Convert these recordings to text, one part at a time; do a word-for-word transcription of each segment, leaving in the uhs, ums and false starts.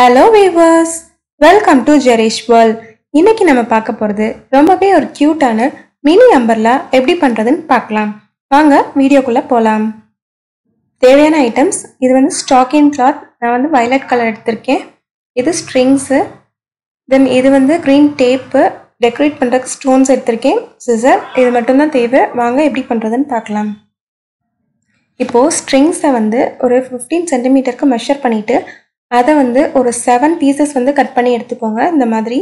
Hello viewers, welcome to Jewish World. இன்னைக்கு நம்ம பார்க்க போறது ரொம்பவே ஒரு கியூட்டான மினி அம்பர்லா எப்படி பண்றதுன்னு பார்க்கலாம். வாங்க வீடியோக்குள்ள போலாம். தேவையான ஐட்டம்ஸ் இது வந்து ஸ்டாக்கிங் கிளாத். நான் வந்து வயலட் கலர் எடுத்துர்க்கேன். இது ஸ்ட்ரிங்ஸ். தென் இது வந்து green tape, டெக்கரேட் பண்றதுக்கு ஸ்டோன்ஸ் எடுத்துர்க்கேன். சிசர் இது மட்டும் தான் தேவை. வாங்க எப்படி பண்றதுன்னு பார்க்கலாம். இப்போ ஸ்ட்ரிங்ஸை வந்து ஒரு fifteen centimeters க்கு மெஷர் பண்ணிட்டு அதை வந்து ஒரு seven pieces வந்து கட் பண்ணி எடுத்துக்கோங்க. இந்த மாதிரி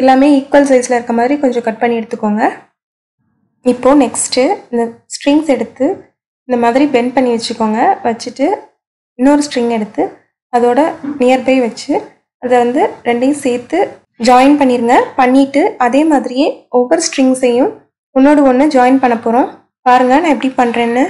எல்லாமே ஈக்குவல் சைஸ்ல இருக்க மாதிரி கொஞ்சம் கட் பண்ணி எடுத்துக்கோங்க. இப்போ நெக்ஸ்ட் இந்த ஸ்ட்ரிங்ஸ் எடுத்து இந்த மாதிரி பெண்ட் பண்ணி வச்சுக்கோங்க. வச்சுட்டு இன்னொரு ஸ்ட்ரிங் எடுத்து அதோட நியர்பை வச்சு அதை வந்து ரெண்டையும் சேர்த்து ஜாயின் பண்ணிருங்க. பண்ணிட்டு அதே மாதிரியே ஒவ்வொரு ஸ்ட்ரிங்ஸையும் ஒன்னோடு ஒன்று ஜாயின் பண்ண போகிறோம். பாருங்க நான் எப்படி பண்றேன்னு.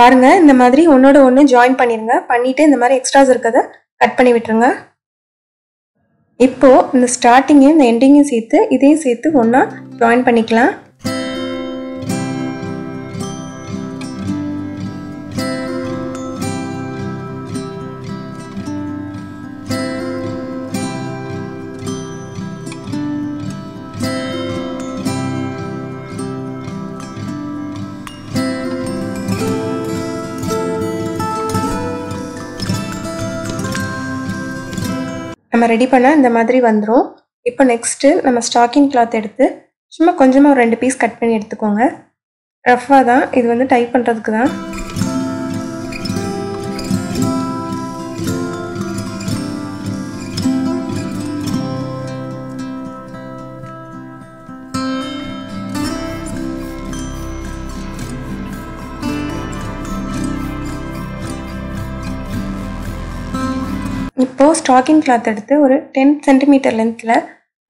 பாருங்க இந்த மாதிரி ஒன்னோட ஒன்று ஜாயின் பண்ணிருங்க. பண்ணிட்டு இந்த மாதிரி எக்ஸ்ட்ராஸ் இருக்கிறத கட் பண்ணி விட்டுருங்க. இப்போ இந்த ஸ்டார்டிங்கையும் இந்த எண்டிங்கையும் சேர்த்து இதையும் சேர்த்து ஒன்னா ஜாயின் பண்ணிக்கலாம். நம்ம ரெடி பண்ணால் இந்த மாதிரி வந்துடும். இப்போ நெக்ஸ்ட்டு நம்ம ஸ்டாக்கிங் கிளாத் எடுத்து சும்மா கொஞ்சமாக ஒரு ரெண்டு பீஸ் கட் பண்ணி எடுத்துக்கோங்க. ரஃபாக தான் இது வந்து டைப் பண்ணுறதுக்கு தான். இப்போது ஸ்டாக்கிங் கிளாத் எடுத்து ஒரு டென் சென்டிமீட்டர் லென்த்தில்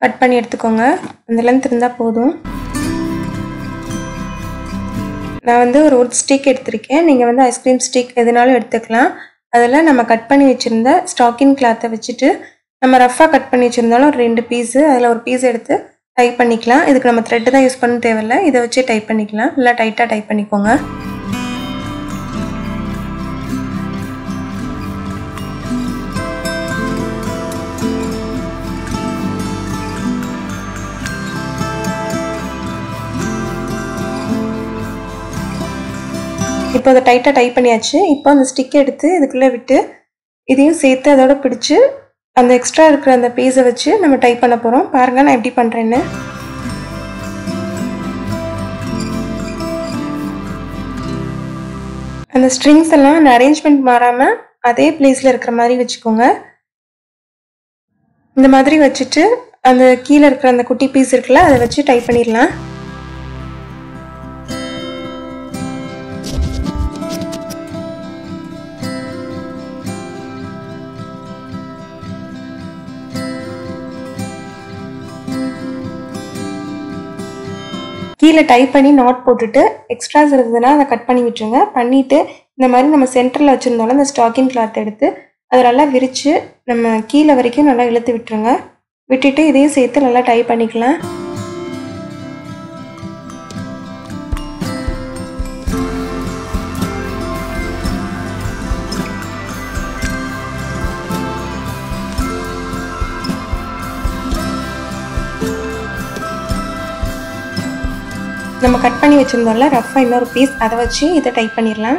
கட் பண்ணி எடுத்துக்கோங்க. அந்த லென்த் இருந்தால் போதும். நான் வந்து ஒரு வுட் ஸ்டிக் எடுத்திருக்கேன். நீங்கள் வந்து ஐஸ்கிரீம் ஸ்டிக் எதுனாலும் எடுத்துக்கலாம். அதில் நம்ம கட் பண்ணி வச்சுருந்த ஸ்டாக்கிங் கிளாத்தை வச்சுட்டு நம்ம ரஃபாக கட் பண்ணி வச்சுருந்தாலும் ஒரு ரெண்டு பீஸு அதில் ஒரு பீஸ் எடுத்து டைப் பண்ணிக்கலாம். இதுக்கு நம்ம த்ரெட்டு தான் யூஸ் பண்ண தேவையில்லை. இதை வச்சு டைப் பண்ணிக்கலாம். நல்லா டைட்டாக டைப் பண்ணிக்கோங்க. இப்போ அதை டைட்டாக டைப் பண்ணியாச்சு. இப்போ அந்த ஸ்டிக்கை எடுத்து இதுக்குள்ளே விட்டு இதையும் சேர்த்து அதோட பிடிச்சி அந்த எக்ஸ்ட்ரா இருக்கிற அந்த பீஸை வச்சு நம்ம டைப் பண்ண போகிறோம். பாருங்கள் நான் எப்படி பண்ணுறேன்னு. அந்த ஸ்ட்ரிங்ஸ் எல்லாம் அந்த அரேஞ்ச்மெண்ட் மாறாமல் அதே பிளேஸில் இருக்கிற மாதிரி வச்சுக்கோங்க. இந்த மாதிரி வச்சுட்டு அந்த கீழே இருக்கிற அந்த குட்டி பீஸ் இருக்குல்ல அதை வச்சு டைப் பண்ணிடலாம். கீழே டைப் பண்ணி நாட் போட்டுட்டு எக்ஸ்ட்ராஸ் இருந்ததுன்னா அதை கட் பண்ணி விட்டுருங்க. பண்ணிவிட்டு இந்த மாதிரி நம்ம சென்டரில் வச்சுருந்தாலும் அந்த ஸ்டாக்கிங் கிளாத் எடுத்து அதை நல்லா விரித்து நம்ம கீழே வரைக்கும் நல்லா இழுத்து விட்டுருங்க. விட்டுட்டு இதையும் சேர்த்து நல்லா டைப் பண்ணிக்கலாம். நம்ம கட் பண்ணி வச்சுருந்தோம்ல ரஃபாக இன்னொரு பீஸ் அதை வச்சு இதை டைப் பண்ணிடலாம்.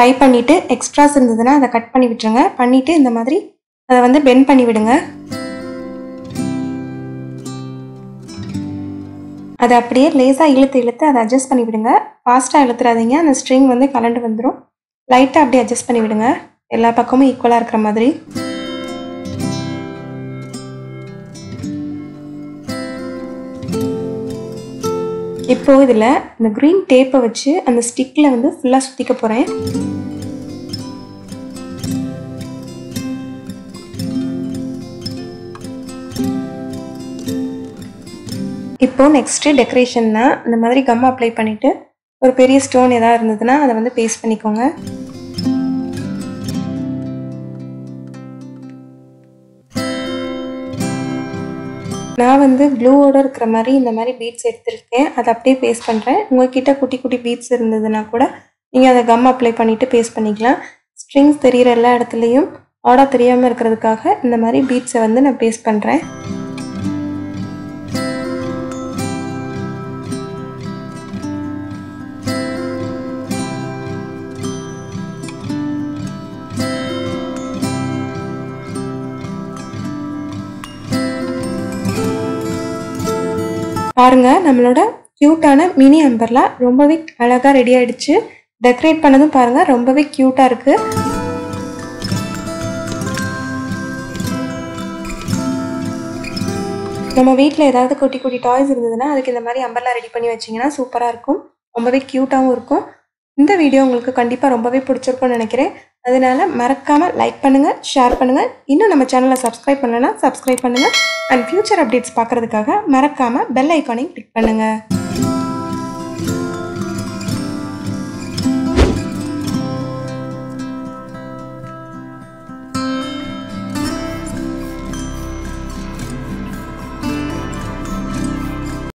டைப் பண்ணிவிட்டு எக்ஸ்ட்ராஸ் இருந்ததுன்னா அதை கட் பண்ணி விட்டுருங்க. பண்ணிவிட்டு இந்த மாதிரி அதை வந்து பெண்ட் பண்ணி விடுங்க. அதை அப்படியே லேஸாக இழுத்து இழுத்து அதை அட்ஜஸ்ட் பண்ணி விடுங்க. ஃபாஸ்ட்டாக இழுத்துறாதீங்க, அந்த ஸ்ட்ரிங் வந்து கலண்டு வந்துடும். லைட்டாக அப்படியே அட்ஜஸ்ட் பண்ணி விடுங்க எல்லா பக்கமும் ஈக்குவலாக இருக்கிற மாதிரி. இப்போ இதில இந்த green tape வச்சு அந்த ஸ்டிக்ல வந்து ஃபுல்லா சுத்திக்க போறேன். இப்போ நெக்ஸ்ட் டெக்கரேஷன்னா இந்த மாதிரி கம் அப்ளை பண்ணிட்டு ஒரு பெரிய ஸ்டோன் ஏதா இருந்ததுனா அத வந்து பேஸ்ட் பண்ணிக்கோங்க. நான் வந்து க்ளூவோட இருக்கிற மாதிரி இந்த மாதிரி பீட்ஸ் எடுத்துட்டேன். அத அப்படியே பேஸ்ட் பண்றேன். உங்க கிட்ட குட்டி குட்டி பீட்ஸ் இருந்ததுனா கூட நீங்க அத கம் அப்ளை பண்ணிட்டு பேஸ்ட் பண்ணிக்கலாம். ஸ்ட்ரிங்ஸ் தெரியற எல்லா இடத்துலயும் ஆடா தெரியாம இருக்குிறதுக்காக இந்த மாதிரி பீட்ஸை வந்து நான் பேஸ்ட் பண்றேன். பாருங்க நம்மளோட கியூட்டான மினி அம்பர்லா ரொம்பவே அழகா ரெடி ஆயிடுச்சு. டெக்கரேட் பண்ணதும் பாருங்க ரொம்பவே கியூட்டா இருக்கு. நம்ம வீட்ல ஏதாவது குட்டி குட்டி டாய்ஸ் இருந்ததுன்னா அதுக்கு இந்த மாதிரி அம்பர்லா ரெடி பண்ணி வச்சீங்கன்னா சூப்பரா இருக்கும். ரொம்பவே கியூட்டாவும் இருக்கும். இந்த வீடியோ உங்களுக்கு கண்டிப்பா ரொம்பவே பிடிச்சிருக்கும்னு நினைக்கிறேன். அதனால மறக்காம லைக் பண்ணுங்க, ஷேர் பண்ணுங்க. இன்னும் நம்ம சேனலை சப்ஸ்கிரைப் பண்ணலனா சப்ஸ்கிரைப் பண்ணுங்க. அண்ட் ஃபியூச்சர் அப்டேட்ஸ் பார்க்கறதுக்காக மறக்காம பெல் ஐகானையும் கிளிக் பண்ணுங்க.